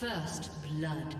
First blood.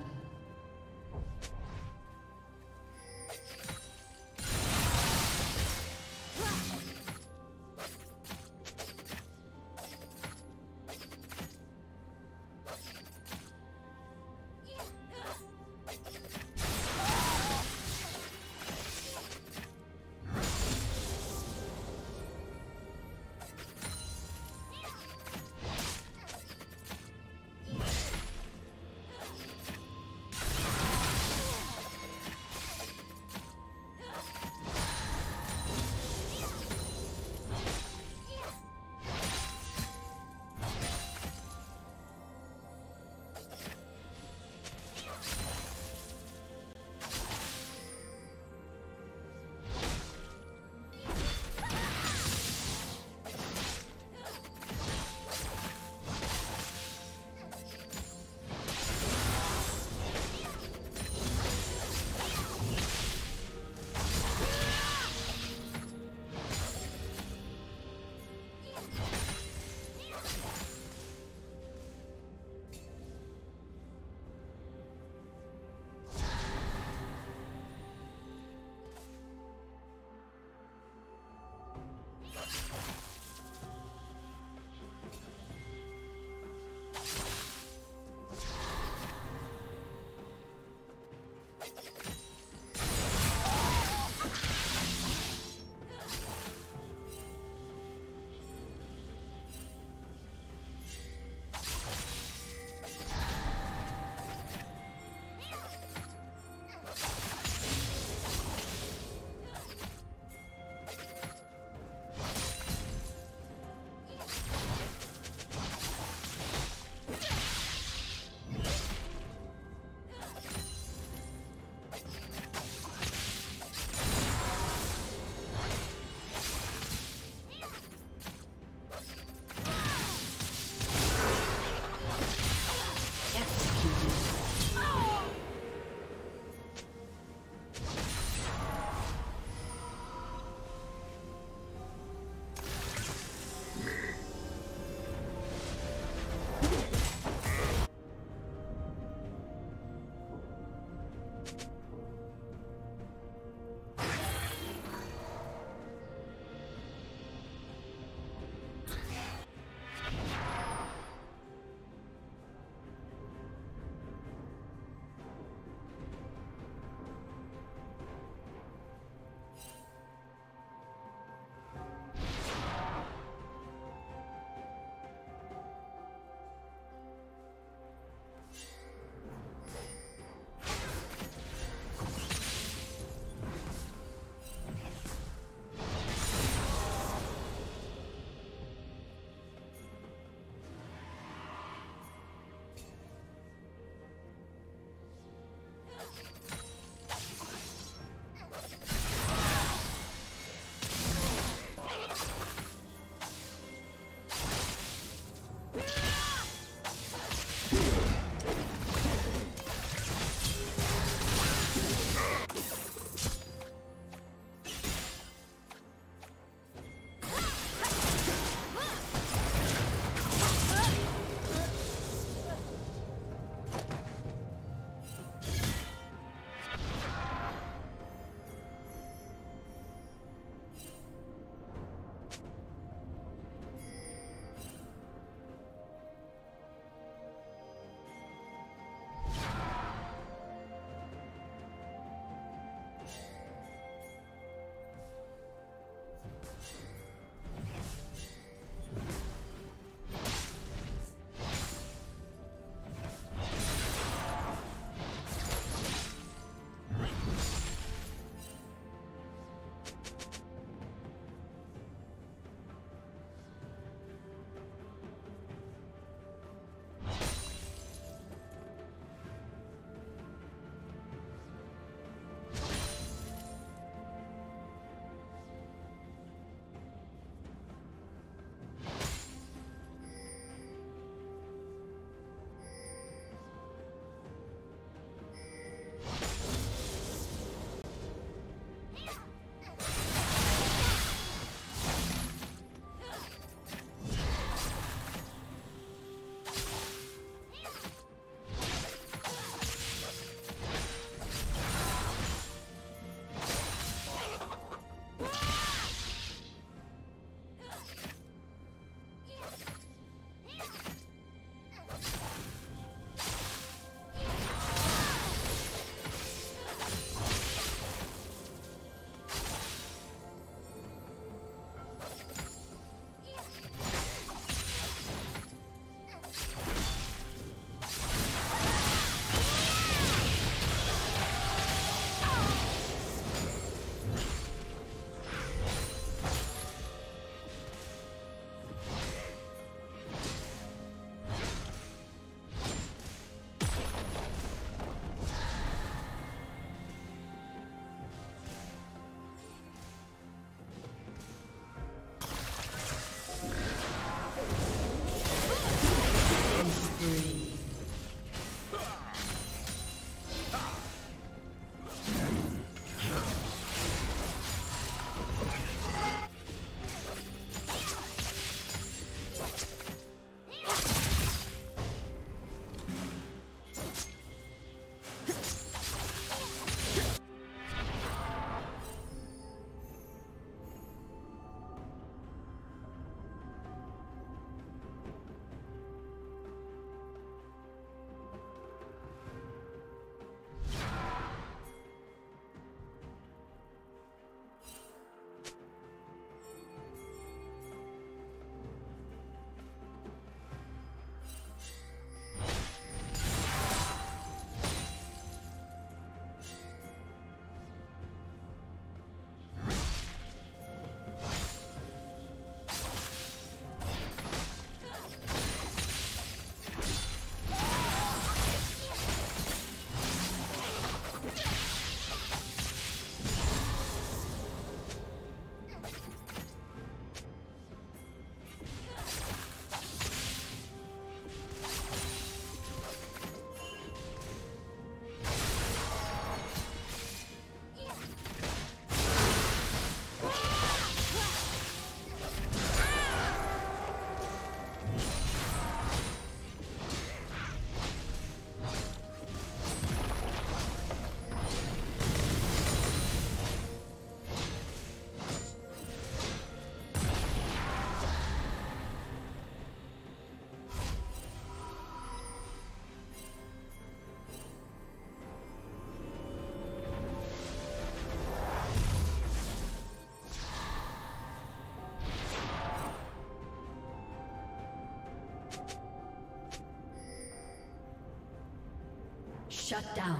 Shut down.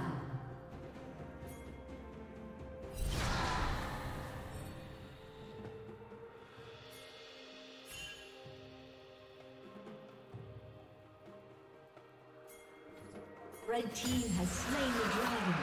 Red team has slain the dragon.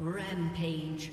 Rampage.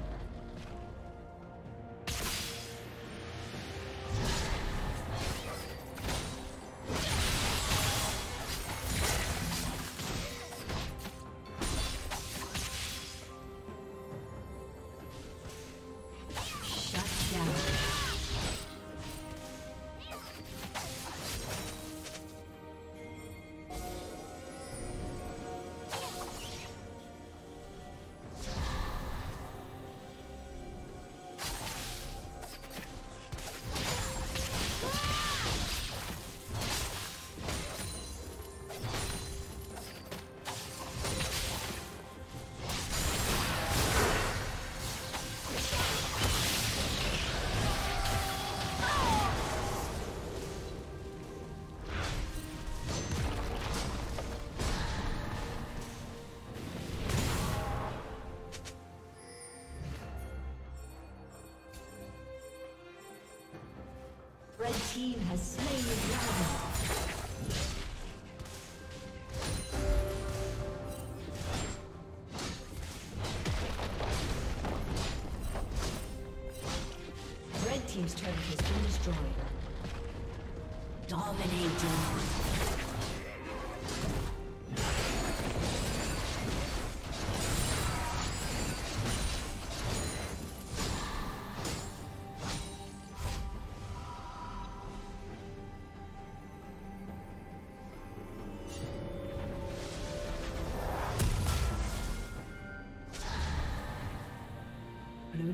Red team has slain the dragon. Team's turret has been destroyed. Dominating. Blue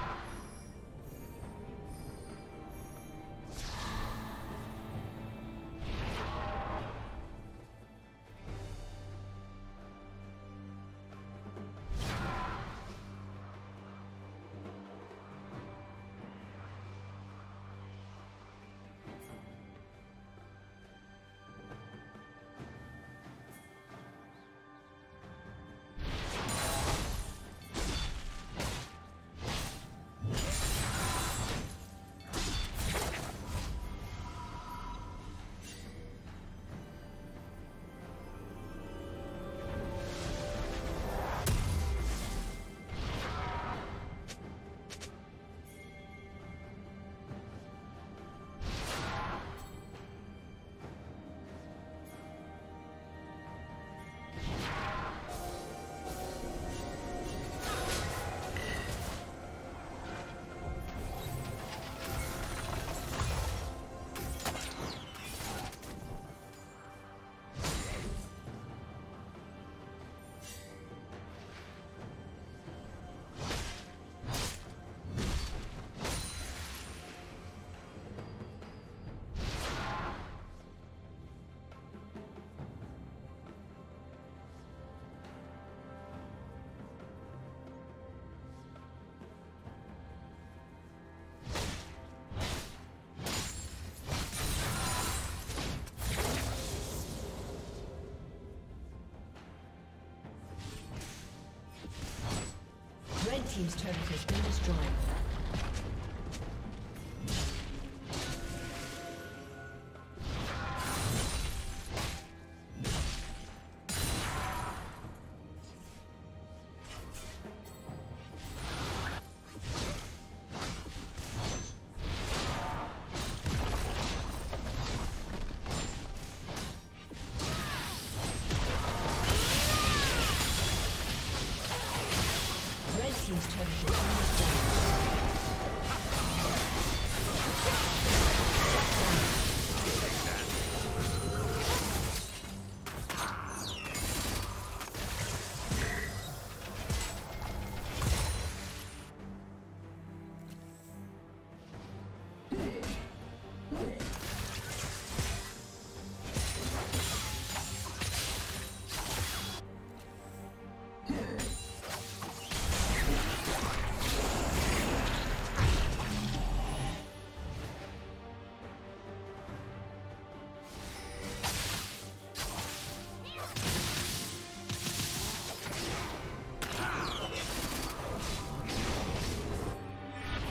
Team's turret has been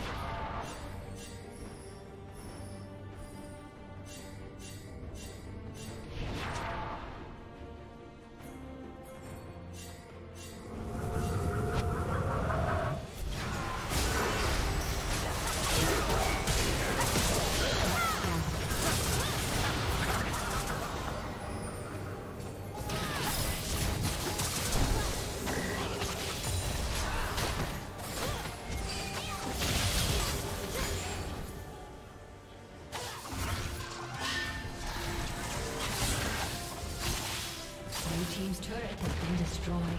destroyed. Team's turret has been destroyed.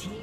Team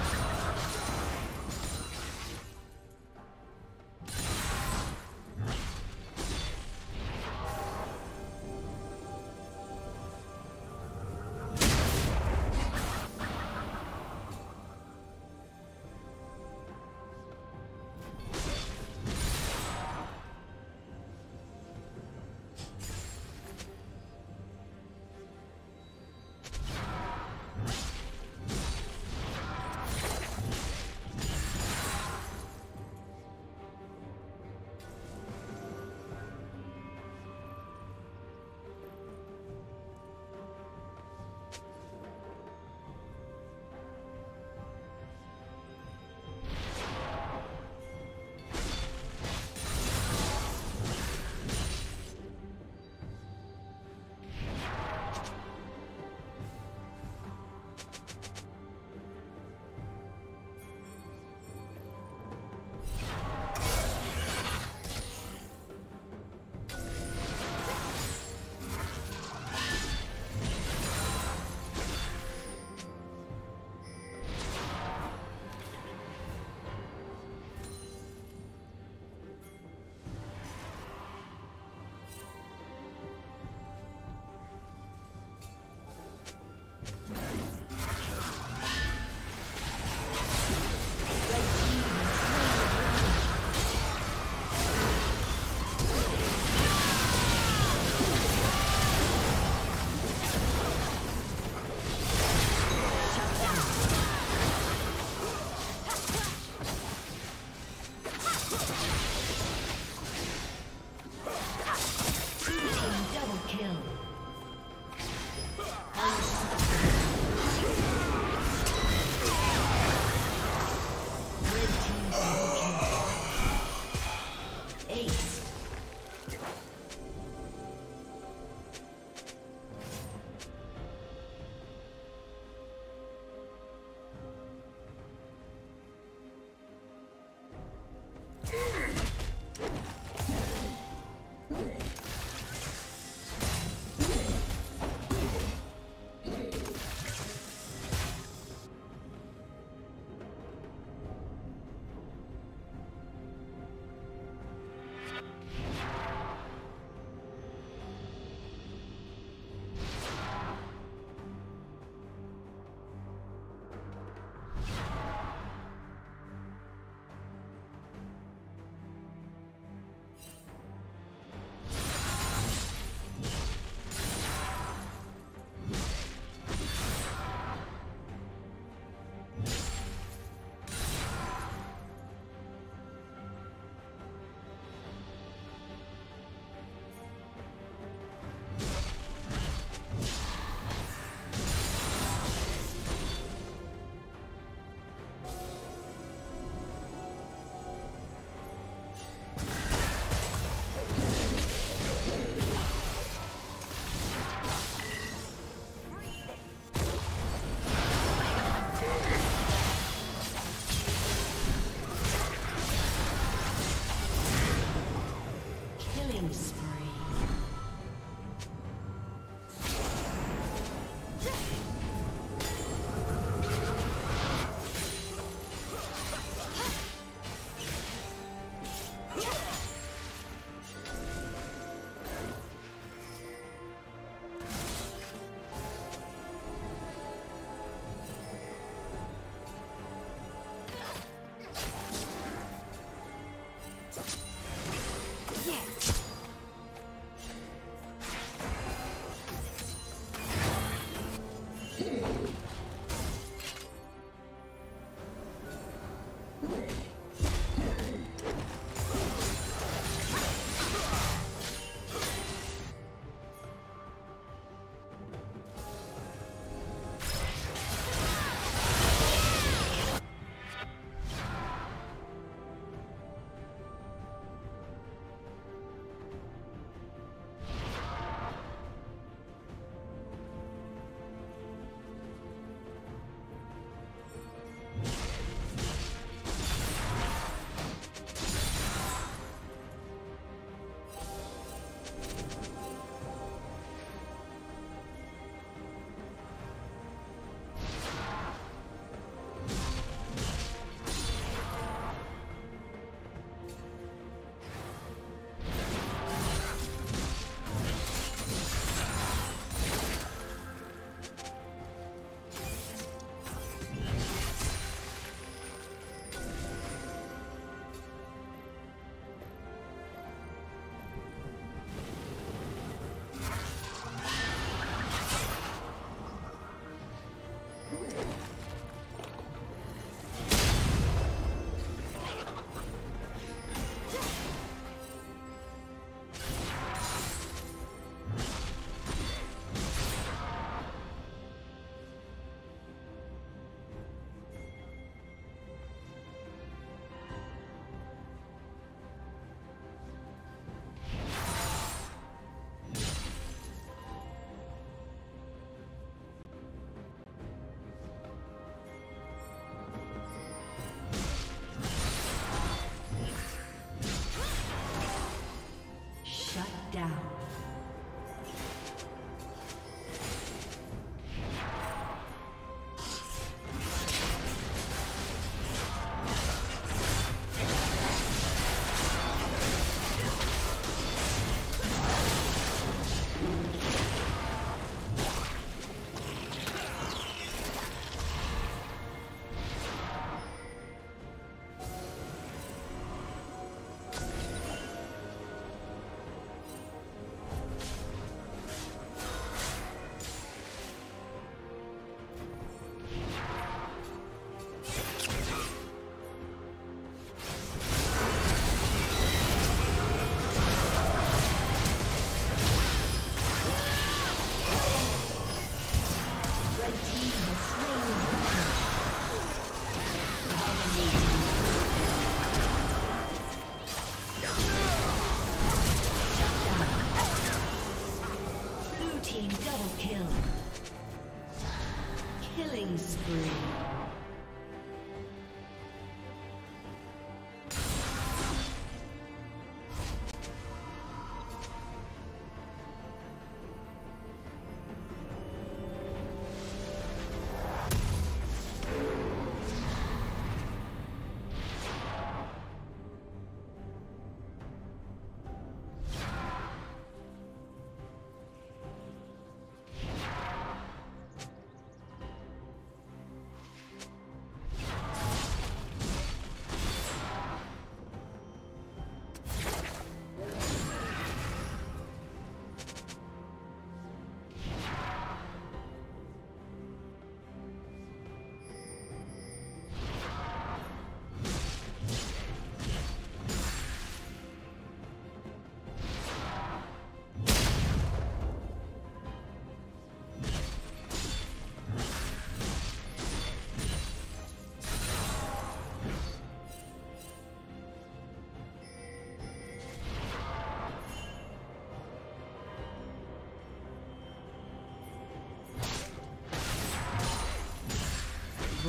Killing spree.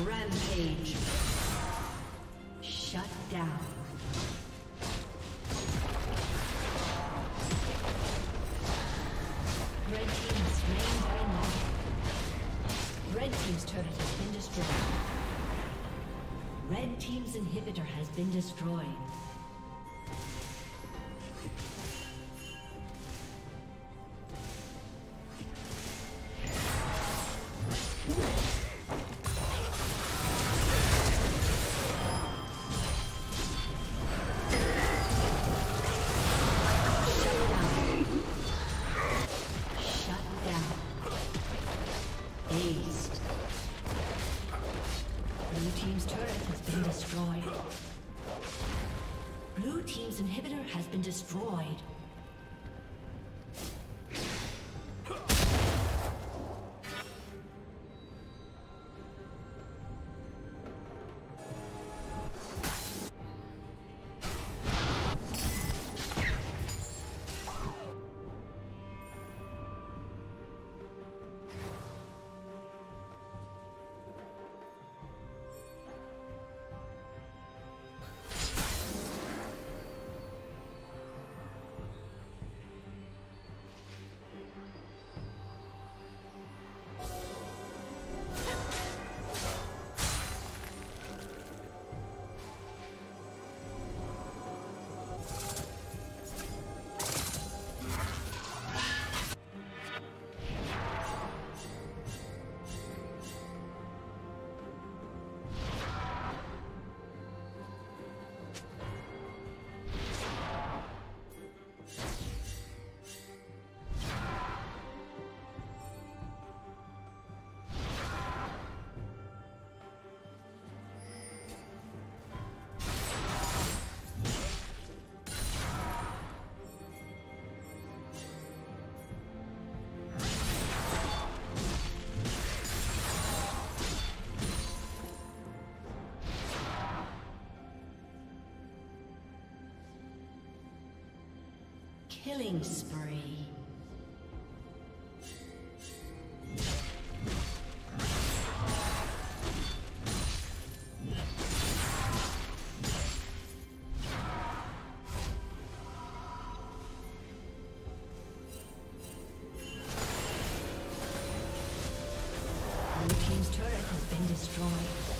Rampage. Shut down. Red team is slain by night. Red team's turret has been destroyed. Red team's inhibitor has been destroyed. Killing spree. Blue team's turret has been destroyed.